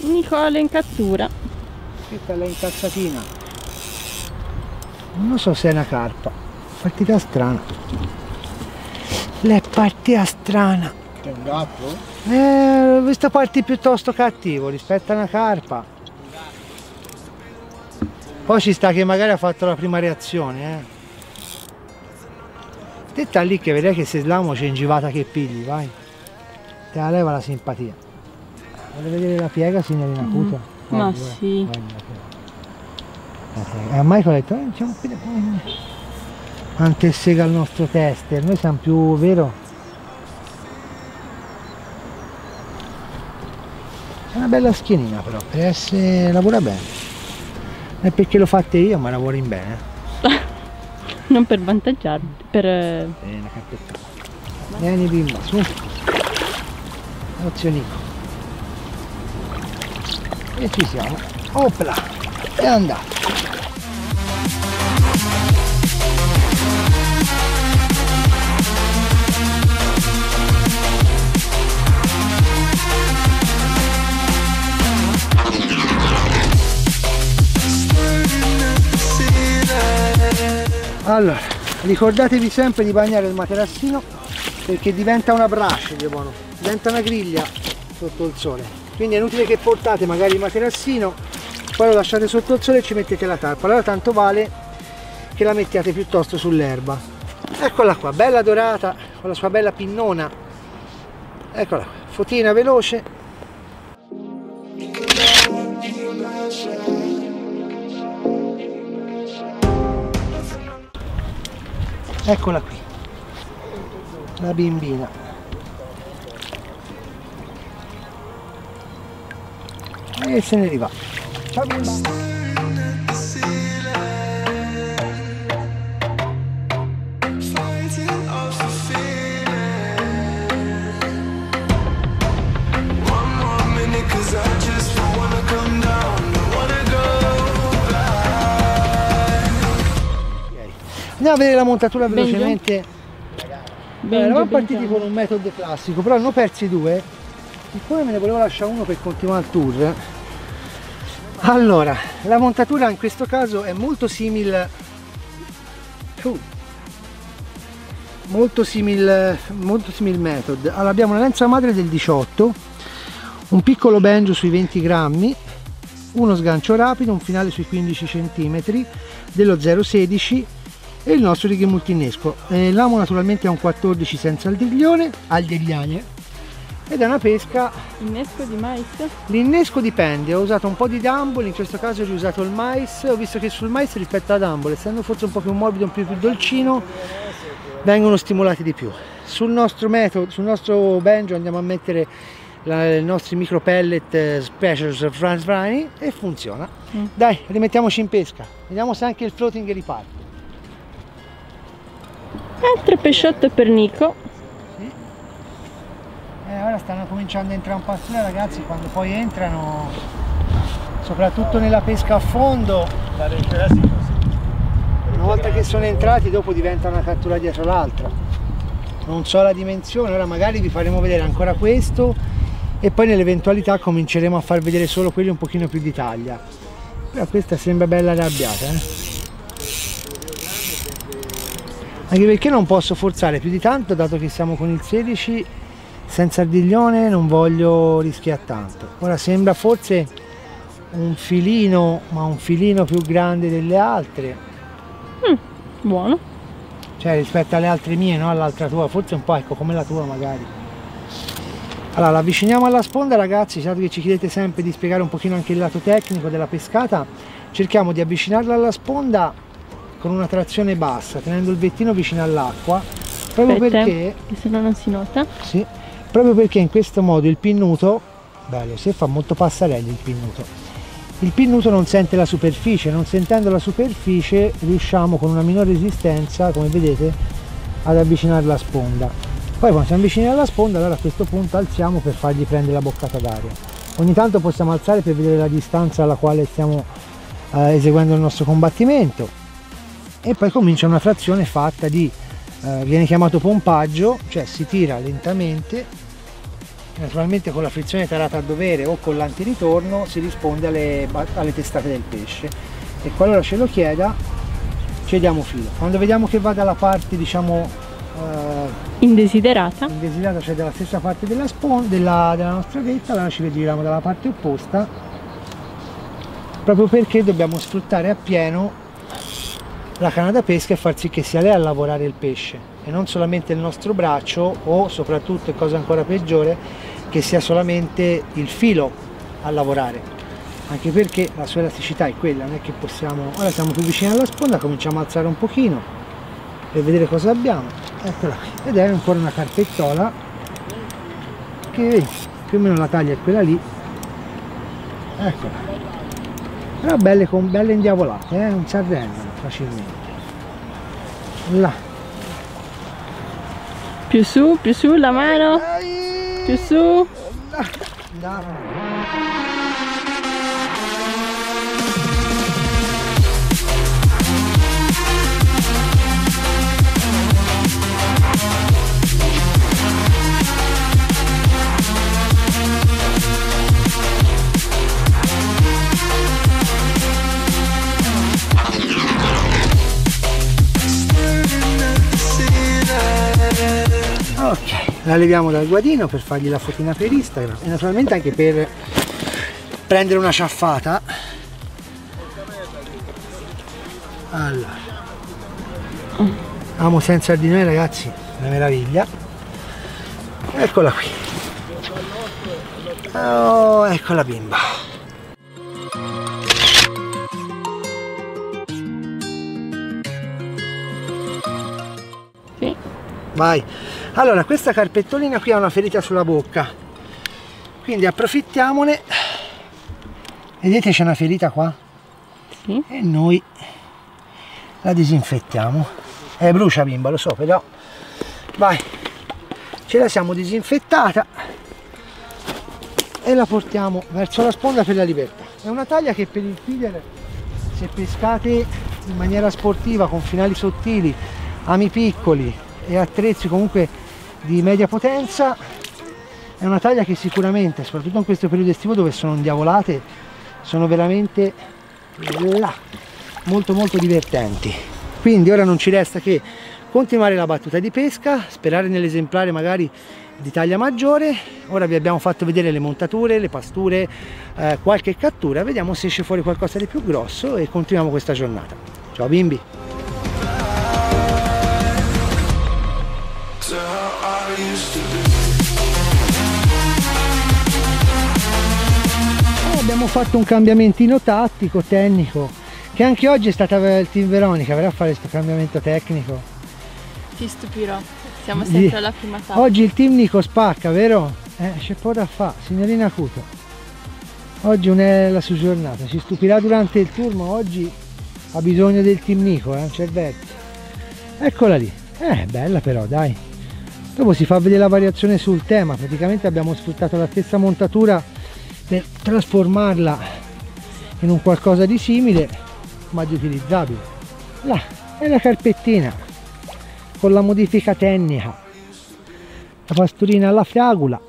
Nicola in cattura. Questa è la incazzatina. Non lo so se è una carpa. Partita strana. L'è partita strana. C'è un gatto? Questa parte piuttosto cattivo rispetto a una carpa. Poi ci sta che magari ha fatto la prima reazione, Detta lì che vedrai che se slamo c'è in givata che pigli, vai. Te la leva la simpatia. Vuole vedere la piega, signorina Cuta? Ma no, sì. A Michael ha detto, diciamo qui. Antessega il nostro tester, noi siamo più, vero? È una bella schienina però, per essere, lavora bene. Non è perché l'ho fatta io, ma lavora in bene. Non per vantaggiarmi, per... Bene, capito. Vieni bimba, su. Nozionino. E ci siamo. Opla! È andato. Allora, ricordatevi sempre di bagnare il materassino perché diventa una brace, diventa una griglia sotto il sole. Quindi è inutile che portate magari il materassino, poi lo lasciate sotto il sole e ci mettete la tarpa. Allora tanto vale che la mettiate piuttosto sull'erba. Eccola qua, bella dorata, con la sua bella pinnona. Eccola qua, fotina veloce. Eccola qui, la bimbina. E se ne riva. Ciao bimba. Andiamo a vedere la montatura velocemente. Eravamo partiti con un metodo classico, però ne ho persi due, siccome me ne volevo lasciare uno per continuare il tour. Allora, la montatura in questo caso è molto simile method. Allora, abbiamo una lenza madre del 18, un piccolo banjo sui 20 grammi, uno sgancio rapido, un finale sui 15 cm dello 0,16 e il nostro righe multinesco. L'amo naturalmente è un 14 senza il deglione, al degliane, ed è una pesca... Innesco di mais? L'innesco dipende, ho usato un po' di dambole, in questo caso ho riusato il mais, ho visto che sul mais rispetto alla dambole, essendo forse un po' più morbido, un po' più dolcino, vengono stimolati di più. Sul nostro metodo, sul nostro banjo andiamo a mettere i nostri micro pellet special France Brani e funziona. Dai, rimettiamoci in pesca, vediamo se anche il floating riparte. Altro pesciotto per Nico. Sì. Ora stanno cominciando a entrare un pazzone, ragazzi, quando poi entrano, soprattutto nella pesca a fondo, una volta che sono entrati dopo diventa una cattura dietro l'altra. Non so la dimensione, ora magari vi faremo vedere ancora questo e poi nell'eventualità cominceremo a far vedere solo quelli un pochino più di taglia. Però questa sembra bella arrabbiata, Anche perché non posso forzare più di tanto, dato che siamo con il 16 senza ardiglione, non voglio rischiare tanto. Ora sembra forse un filino, ma un filino più grande delle altre. Buono. Cioè rispetto alle altre mie, no? All'altra tua, forse un po' ecco come la tua magari. Allora l'avviciniamo alla sponda, ragazzi, dato che ci chiedete sempre di spiegare un pochino anche il lato tecnico della pescata, cerchiamo di avvicinarla alla sponda con una trazione bassa, tenendo il vettino vicino all'acqua, proprio perché se no non si nota. Sì, proprio perché in questo modo il pinnuto, bello, se fa molto passarelli il pinnuto non sente la superficie, non sentendo la superficie riusciamo con una minore resistenza, come vedete, ad avvicinare la sponda. Poi quando siamo vicini alla sponda, allora a questo punto alziamo per fargli prendere la boccata d'aria. Ogni tanto possiamo alzare per vedere la distanza alla quale stiamo eseguendo il nostro combattimento. E poi comincia una trazione fatta di, viene chiamato pompaggio, cioè si tira lentamente Naturalmente con la frizione tarata a dovere o con l'antiritorno si risponde alle testate del pesce, e qualora ce lo chieda cediamo filo. Quando vediamo che va dalla parte, diciamo, indesiderata, cioè dalla stessa parte della della nostra vetta, allora ci rigiriamo dalla parte opposta, proprio perché dobbiamo sfruttare appieno la canna da pesca e far sì che sia lei a lavorare il pesce e non solamente il nostro braccio, o soprattutto, e cosa ancora peggiore, che sia solamente il filo a lavorare, anche perché la sua elasticità è quella, non è che possiamo... Ora siamo più vicini alla sponda, cominciamo a alzare un pochino per vedere cosa abbiamo, eccola, ed è ancora una carpettola che più o meno la taglia è quella lì, eccola, però belle, con belle indiavolate, non si arrendono facilmente. Là. Più su la mano, più su. La leviamo dal guadino per fargli la fotina per Instagram e naturalmente anche per prendere una ciaffata. Allora, amo senza di noi, ragazzi, una meraviglia. Eccola qui, oh, eccola bimba. Sì. Vai. Allora, questa carpettolina qui ha una ferita sulla bocca, quindi approfittiamone. Vedete, c'è una ferita qua? Sì. E noi la disinfettiamo. Brucia bimba, lo so, però vai, ce la siamo disinfettata e la portiamo verso la sponda per la libertà. È una taglia che per il feeder, se pescate in maniera sportiva con finali sottili, ami piccoli e attrezzi comunque di media potenza, è una taglia che sicuramente, soprattutto in questo periodo estivo dove sono indiavolate, sono veramente molto molto divertenti. Quindi ora non ci resta che continuare la battuta di pesca, sperare nell'esemplare magari di taglia maggiore. Ora vi abbiamo fatto vedere le montature, le pasture, qualche cattura, vediamo se esce fuori qualcosa di più grosso e continuiamo questa giornata. Ciao bimbi! Abbiamo fatto un cambiamentino tattico, tecnico, che anche oggi è stata il team Veronica, verrà a fare questo cambiamento tecnico. Ti stupirò, siamo sempre alla prima tappa. Oggi il team Nico spacca, vero? C'è poco da fare, signorina Cuto. Oggi non è la sua giornata, si stupirà durante il tour, ma oggi ha bisogno del team Nico, non c'è il vecchio. Eccola lì, bella però, dai. Dopo si fa vedere la variazione sul tema, praticamente abbiamo sfruttato la stessa montatura per trasformarla in un qualcosa di simile ma di utilizzabile. Là è la carpettina con la modifica tecnica, la pasturina alla fiagula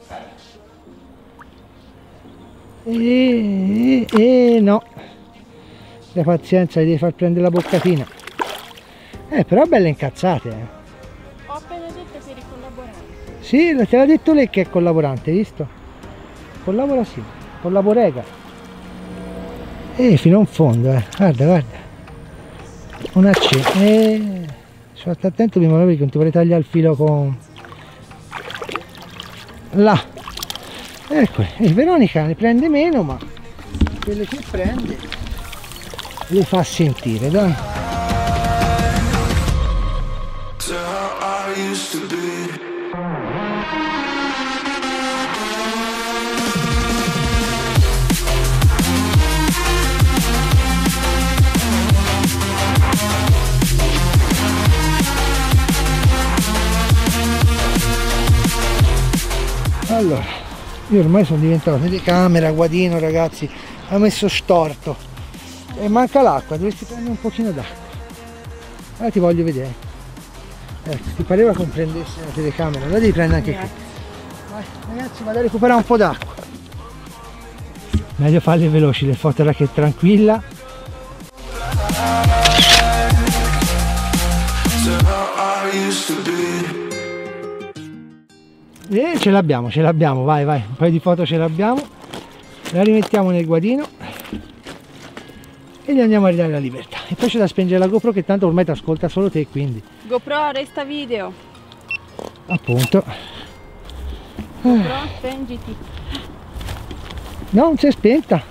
e no, la pazienza, gli devi far prendere la boccatina, però belle incazzate, Ho appena detto che eri collaborante. Sì, te l'ha detto lei che è collaborante, visto? Collabora, sì. Collaborega fino a un fondo, guarda, una C, sono stato attento prima perché non ti vorrei tagliare il filo con là, ecco. E Veronica ne prende meno, ma quelle che prende le fa sentire, dai. Allora, io ormai sono diventato telecamera, guadino, ragazzi, ho messo storto e manca l'acqua, dovresti prendere un pochino d'acqua. Ora ti voglio vedere. Ecco, ti pareva comprendessi la telecamera, la devi prendere anche qui. Vai, ragazzi, vado a recuperare un po' d'acqua. Meglio farle veloci le foto che tranquilla. E ce l'abbiamo, vai, vai, un paio di foto ce l'abbiamo. La rimettiamo nel guadino e gli andiamo a ridare la libertà. E poi c'è da spengere la GoPro, che tanto ormai ti ascolta solo te, quindi. GoPro resta video. Appunto. GoPro spengiti. No, non si è spenta.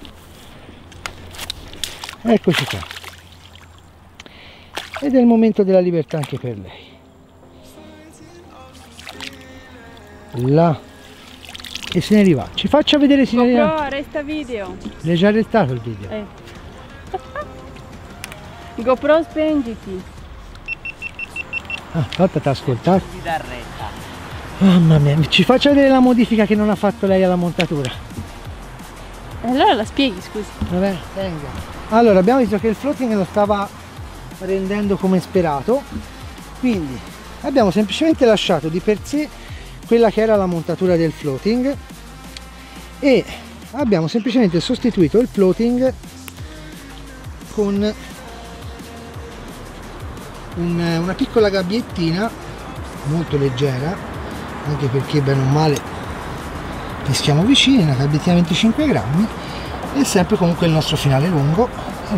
Eccoci qua. Ed è il momento della libertà anche per lei. Là. E se ne arriva. Ci faccia vedere se ne arriva. GoPro resta video. L'hai già restato il video. GoPro spengiti. Ah, fatta t'ascoltare. Mamma mia, ci faccia vedere la modifica che non ha fatto lei alla montatura. Allora la spieghi, scusa. Vabbè, venga. Allora, abbiamo visto che il floating lo stava rendendo come sperato, quindi abbiamo semplicemente lasciato di per sé quella che era la montatura del floating e abbiamo semplicemente sostituito il floating con una piccola gabbiettina molto leggera, anche perché bene o male peschiamo vicini, una gabbiettina 25 grammi e sempre comunque il nostro finale lungo.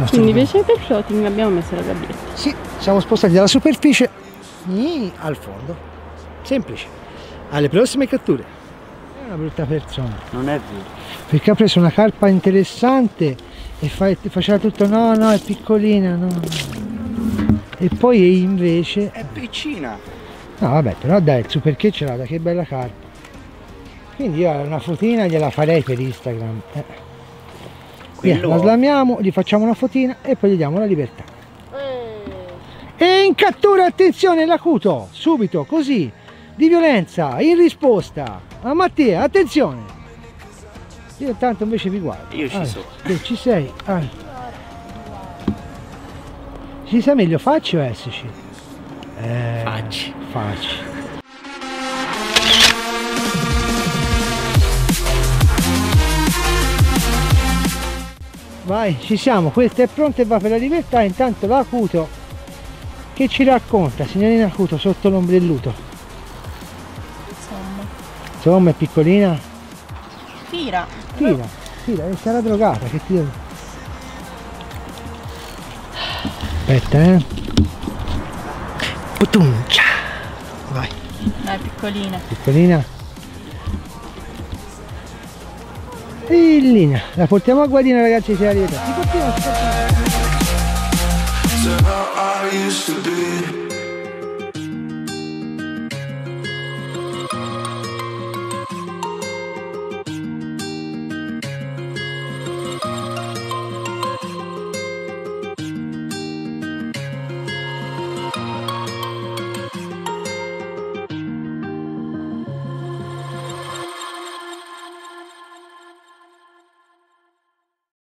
Quindi invece per floating abbiamo messo la gabbietta. Sì, siamo spostati dalla superficie al fondo. Semplice. Alle prossime catture. È una brutta persona. Non è vero. Perché ha preso una carpa interessante e faceva tutto no, è piccolina, no. E poi invece è piccina. No vabbè, però dai, su perché ce l'ha, da che bella carpa. Quindi io una fotina gliela farei per Instagram. La slamiamo, gli facciamo una fotina e poi gli diamo la libertà. E in cattura, attenzione, l'acuto, subito, così, di violenza, in risposta. A Mattia, attenzione. Io tanto invece vi guardo. Io ci sono. Che ci sei? Ci sei meglio facci o esci? Facci. Facci. Vai, ci siamo, questa è pronta e va per la libertà. Intanto l'acuto che ci racconta, signorina Acuto, sotto l'ombrelluto. Insomma, è piccolina. Tira, e sarà drogata, che tira. Aspetta, Putuncia. Vai. Dai, piccolina. Piccolina. Pillina. La portiamo a guadina, ragazzi, se arriva. Ti portiamo a guadina.